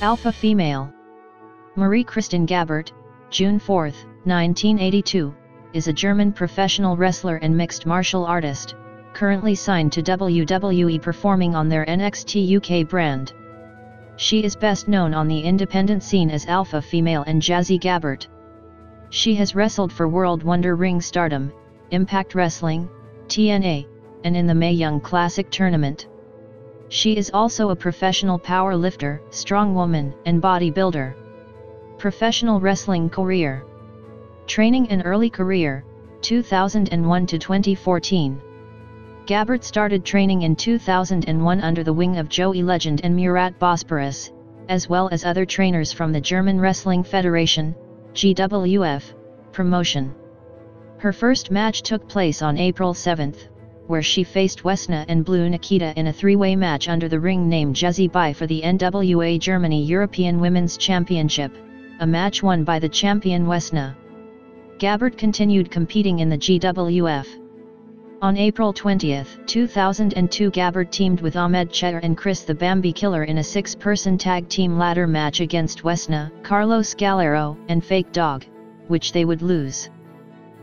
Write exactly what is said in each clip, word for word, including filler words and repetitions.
Alpha Female. Marie Kristin Gabert, June fourth, nineteen eighty-two, is a German professional wrestler and mixed martial artist, currently signed to W W E performing on their N X T U K brand. She is best known on the independent scene as Alpha Female and Jazzy Gabbert. She has wrestled for World Wonder Ring Stardom, Impact Wrestling, T N A, and in the Mae Young Classic Tournament. She is also a professional power lifter, strongwoman, and bodybuilder. Professional wrestling career. Training and early career, two thousand one to twenty fourteen. Gabbert started training in two thousand one under the wing of Joey Legend and Murat Bosporus, as well as other trainers from the German Wrestling Federation, G W F, promotion. Her first match took place on April seventh, where she faced Wesna and Blue Nikita in a three-way match under the ring name Jazzy B for the N W A Germany-European Women's Championship, a match won by the champion Wesna. Gabbert continued competing in the G W F. On April twentieth, two thousand two, Gabbert teamed with Ahmed Cheher and Chris the Bambi Killer in a six-person tag team ladder match against Wesna, Carlos Galero, and Fake Dog, which they would lose.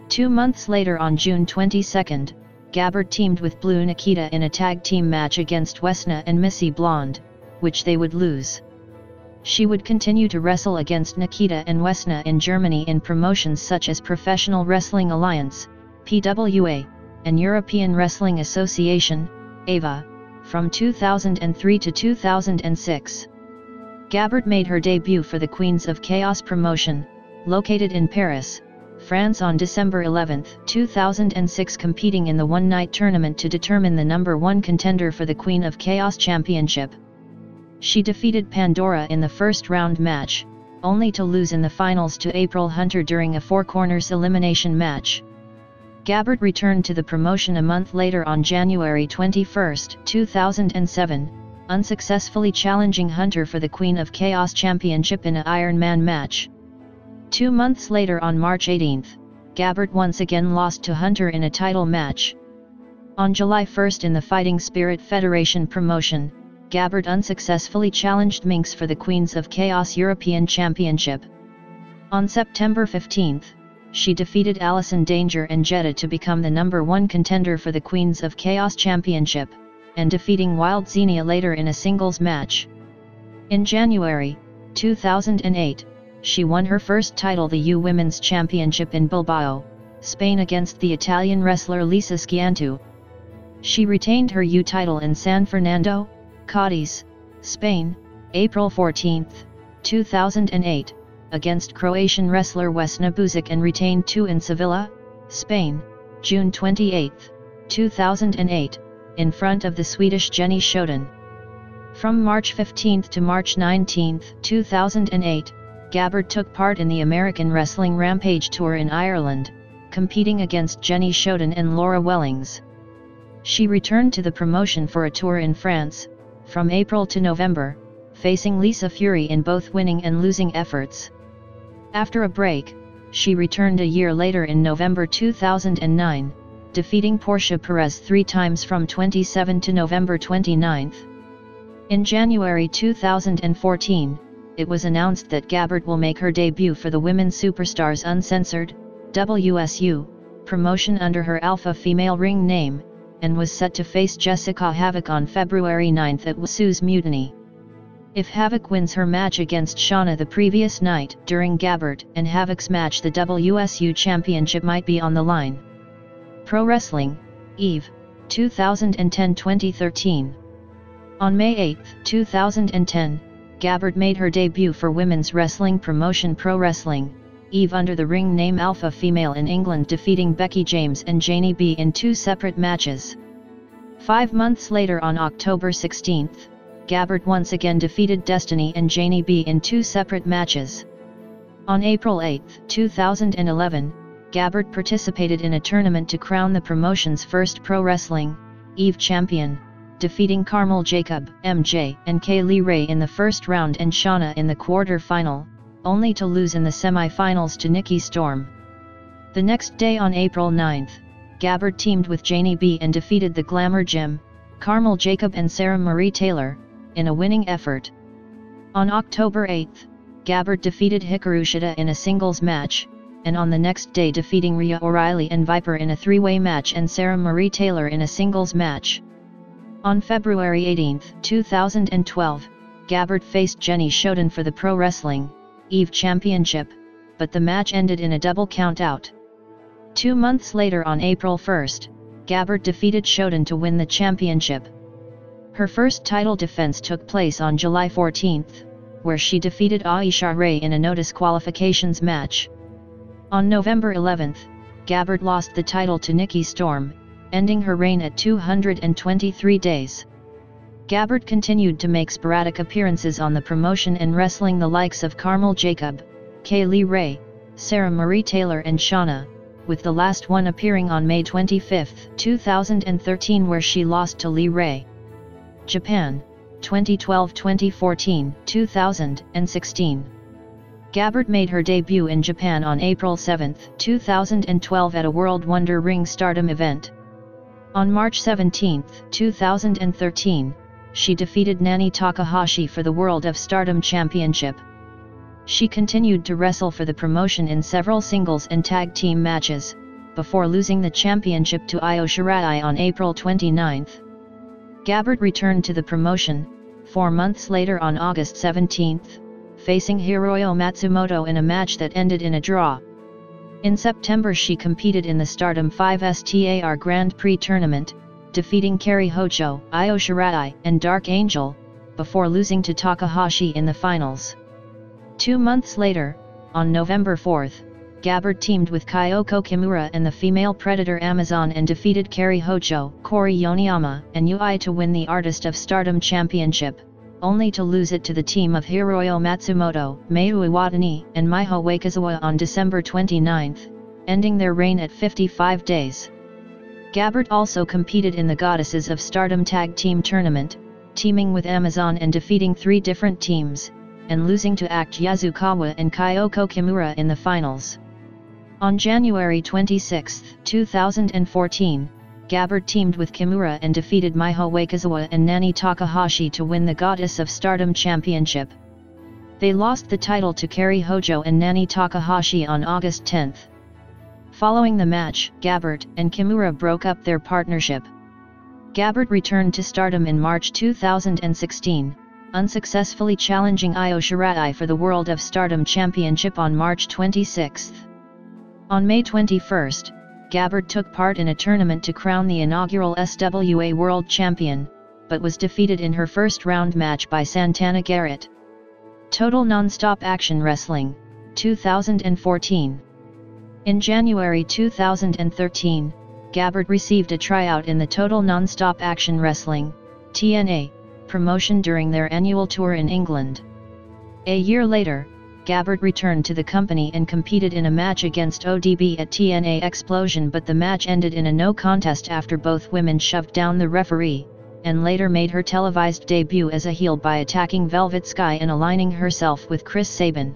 Two months later, on June twenty-second, Gabbert teamed with Blue Nikita in a tag team match against Wesna and Missy Blonde, which they would lose. She would continue to wrestle against Nikita and Wesna in Germany in promotions such as Professional Wrestling Alliance, P W A, and European Wrestling Association, A W A, from two thousand three to two thousand six. Gabbert made her debut for the Queens of Chaos promotion, located in Paris, France, on December eleventh, two thousand six, competing in the one-night tournament to determine the number one contender for the Queen of Chaos Championship. She defeated Pandora in the first round match, only to lose in the finals to April Hunter during a Four Corners elimination match. Gabbert returned to the promotion a month later on January twenty-first, two thousand seven, unsuccessfully challenging Hunter for the Queen of Chaos Championship in an Iron Man match. Two months later, on March eighteenth, Gabbert once again lost to Hunter in a title match. On July first, in the Fighting Spirit Federation promotion, Gabbert unsuccessfully challenged Minx for the Queens of Chaos European Championship. On September fifteenth, she defeated Allison Danger and Jetta to become the number one contender for the Queens of Chaos Championship, and defeating Wild Xenia later in a singles match. In January two thousand eight, she won her first title, the U Women's Championship in Bilbao, Spain, against the Italian wrestler Lisa Schiantu. She retained her U title in San Fernando, Cádiz, Spain, April fourteenth, two thousand eight. Against Croatian wrestler Vesna Buzic, and retained two in Sevilla, Spain, June twenty-eighth, two thousand eight, in front of the Swedish Jenny Sjödin. From March fifteenth to March nineteenth, two thousand eight, Gabbert took part in the American Wrestling Rampage Tour in Ireland, competing against Jenny Sjödin and Laura Wellings. She returned to the promotion for a tour in France, from April to November, facing Lisa Fury in both winning and losing efforts. After a break, she returned a year later in November two thousand nine, defeating Portia Perez three times from twenty-seventh to November twenty-ninth. In January two thousand fourteen, it was announced that Gabbert will make her debut for the Women's Superstars Uncensored, W S U, promotion under her Alpha Female ring name, and was set to face Jessica Havoc on February ninth at Wasu's Mutiny. If Havoc wins her match against Shauna the previous night, during Gabbert and Havoc's match, the W S U Championship might be on the line. Pro Wrestling Eve, two thousand ten to twenty thirteen. On May eighth, two thousand ten, Gabbert made her debut for women's wrestling promotion Pro Wrestling Eve under the ring name Alpha Female in England, defeating Becky James and Janie B in two separate matches. Five months later, on October sixteenth, Gabbert once again defeated Destiny and Janie B in two separate matches. On April eighth, two thousand eleven, Gabbert participated in a tournament to crown the promotion's first Pro Wrestling Eve champion, defeating Carmel Jacob, M J, and Kay Lee Ray in the first round and Shauna in the quarter-final, only to lose in the semi-finals to Nikki Storm. The next day, on April ninth, Gabbert teamed with Janie B and defeated the Glamour Jim, Carmel Jacob, and Sarah Marie Taylor, in a winning effort. On October eighth, Gabert defeated Hikaru Shida in a singles match, and on the next day defeating Rhea O'Reilly and Viper in a three-way match and Sarah Marie Taylor in a singles match. On February eighteenth, two thousand twelve, Gabert faced Jenny Sjödin for the Pro Wrestling Eve Championship, but the match ended in a double countout. Two months later on April first, Gabert defeated Sjödin to win the championship. Her first title defense took place on July fourteenth, where she defeated Io Shirai in a no disqualifications match. On November eleventh, Gabert lost the title to Nikki Storm, ending her reign at two hundred twenty-three days. Gabert continued to make sporadic appearances on the promotion and wrestling the likes of Carmel Jacob, Kay Lee Ray, Sarah Marie Taylor and Shauna, with the last one appearing on May twenty-fifth, two thousand thirteen where she lost to Lee Ray. Japan, twenty twelve to twenty fourteen, two thousand sixteen. Gabert made her debut in Japan on April seventh, two thousand twelve at a World Wonder Ring Stardom event. On March seventeenth, two thousand thirteen, she defeated Nani Takahashi for the World of Stardom Championship. She continued to wrestle for the promotion in several singles and tag team matches, before losing the championship to Io Shirai on April twenty-ninth. Gabert returned to the promotion, four months later on August seventeenth, facing Hiroyo Matsumoto in a match that ended in a draw. In September she competed in the Stardom five S T A R Grand Prix tournament, defeating Kairi Hojo, Io Shirai and Dark Angel, before losing to Takahashi in the finals. Two months later, on November fourth, Gabert teamed with Kyoko Kimura and the female Predator Amazon and defeated Kairi Hojo, Kori Yoniyama, and Yui to win the Artist of Stardom Championship, only to lose it to the team of Hiroyo Matsumoto, Mayu Iwatani, and Miho Wakizawa on December twenty-ninth, ending their reign at fifty-five days. Gabert also competed in the Goddesses of Stardom Tag Team Tournament, teaming with Amazon and defeating three different teams, and losing to Act Yasukawa and Kyoko Kimura in the finals. On January twenty-sixth, two thousand fourteen, Gabert teamed with Kimura and defeated Miho Wakizawa and Nani Takahashi to win the Goddess of Stardom Championship. They lost the title to Kairi Hojo and Nani Takahashi on August tenth. Following the match, Gabert and Kimura broke up their partnership. Gabert returned to Stardom in March two thousand sixteen. Unsuccessfully challenging Io Shirai for the World of Stardom Championship on March twenty-sixth. On May twenty-first, Gabert took part in a tournament to crown the inaugural S W A World Champion, but was defeated in her first round match by Santana Garrett. Total Nonstop Action Wrestling, two thousand fourteen. In January two thousand thirteen, Gabert received a tryout in the Total Nonstop Action Wrestling, T N A, promotion during their annual tour in England. A year later, Gabert returned to the company and competed in a match against O D B at T N A Explosion, but the match ended in a no contest after both women shoved down the referee, and later made her televised debut as a heel by attacking Velvet Sky and aligning herself with Chris Sabin.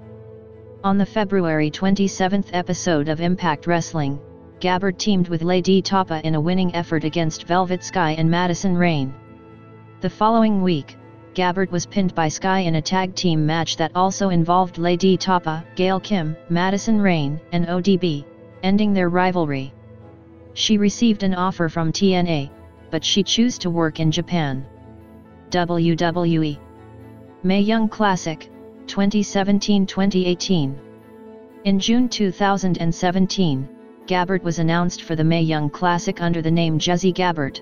On the February twenty-seventh episode of Impact Wrestling, Gabert teamed with Lady Tapa in a winning effort against Velvet Sky and Madison Rayne. The following week, Gabert was pinned by Sky in a tag team match that also involved Lady Tapa, Gail Kim, Madison Rayne, and O D B, ending their rivalry. She received an offer from T N A, but she chose to work in Japan. W W E Mae Young Classic, twenty seventeen to twenty eighteen. In June two thousand seventeen, Gabert was announced for the Mae Young Classic under the name Jesse Gabert.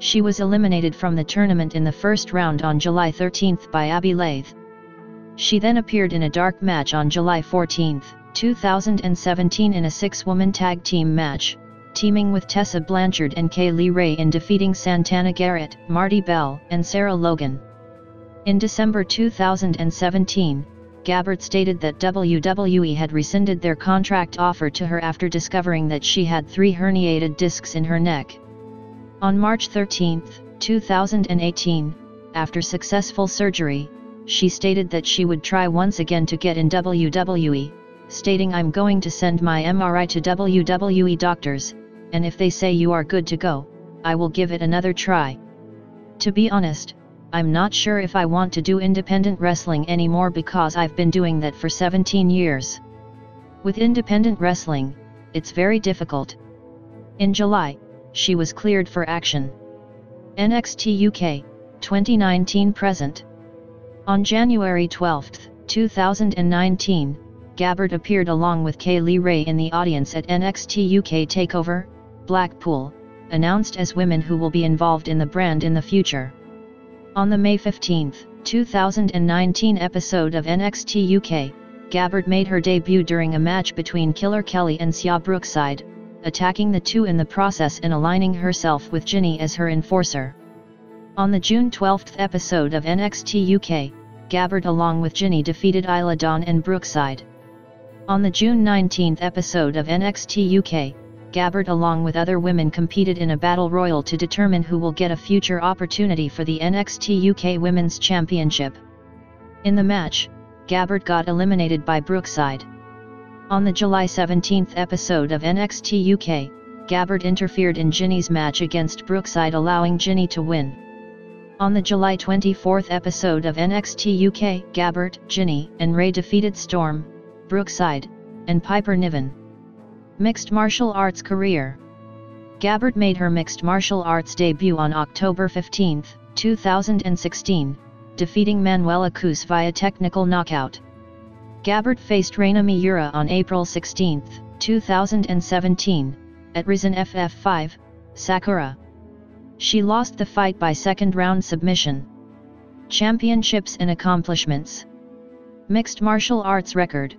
She was eliminated from the tournament in the first round on July thirteenth by Abby Lathe. She then appeared in a dark match on July fourteenth, two thousand seventeen in a six-woman tag team match, teaming with Tessa Blanchard and Kay Lee Ray in defeating Santana Garrett, Marty Bell, and Sarah Logan. In December two thousand seventeen, Gabert stated that W W E had rescinded their contract offer to her after discovering that she had three herniated discs in her neck. On March thirteenth, two thousand eighteen, after successful surgery, she stated that she would try once again to get in W W E, stating, "I'm going to send my M R I to W W E doctors, and if they say you are good to go, I will give it another try. To be honest, I'm not sure if I want to do independent wrestling anymore because I've been doing that for seventeen years. With independent wrestling, it's very difficult. In July, she was cleared for action. N X T U K, twenty nineteen present. On January twelfth, two thousand nineteen, Gabert appeared along with Kay Lee Ray in the audience at N X T U K TakeOver, Blackpool, announced as women who will be involved in the brand in the future. On the May fifteenth, two thousand nineteen episode of N X T U K, Gabert made her debut during a match between Killer Kelly and Sia Brookside, attacking the two in the process and aligning herself with Ginny as her enforcer. On the June twelfth episode of N X T U K, Gabert along with Ginny defeated Isla Dawn and Brookside. On the June nineteenth episode of N X T U K, Gabert along with other women competed in a battle royal to determine who will get a future opportunity for the N X T U K Women's Championship. In the match, Gabert got eliminated by Brookside. On the July seventeenth episode of N X T U K, Gabert interfered in Ginny's match against Brookside, allowing Ginny to win. On the July twenty-fourth episode of N X T U K, Gabert, Ginny, and Ray defeated Storm, Brookside, and Piper Niven. Mixed martial arts career. Gabert made her mixed martial arts debut on October fifteenth, two thousand sixteen, defeating Manuela Cruz via technical knockout. Gabert faced Reina Miura on April sixteenth, two thousand seventeen, at Risen F F five, Sakura. She lost the fight by second round submission. Championships and accomplishments. Mixed martial arts record.